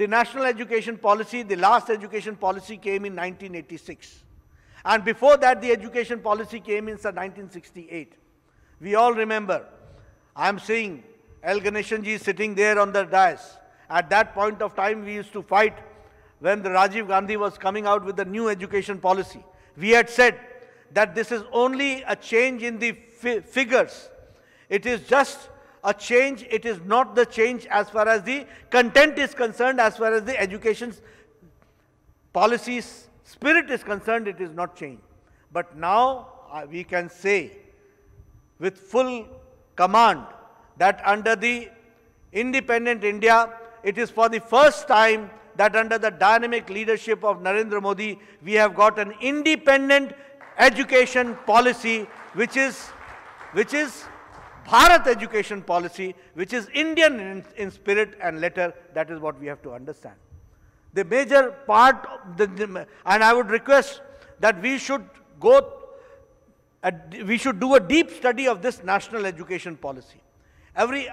The national education policy, the last education policy came in 1986. And before that, the education policy came in 1968. We all remember. I'm seeing El Ganeshanji sitting there on the dais. At that point of time, we used to fight when the Rajiv Gandhi was coming out with the new education policy. We had said that this is only a change in the figures. It is just a change. It is not the change as far as the content is concerned, as far as the education policies spirit is concerned, it is not changed. But now we can say with full command that under the independent India, it is for the first time that under the dynamic leadership of Narendra Modi, we have got an independent education policy, which is Bharat education policy, which is Indian in spirit and letter. That is what we have to understand. The major part, and I would request that we should do a deep study of this national education policy. Every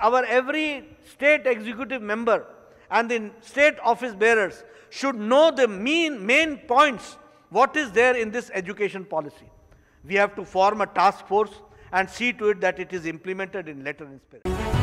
state executive member and the state office bearers should know the main points, what is there in this education policy. We have to form a task force and see to it that it is implemented in letter and spirit.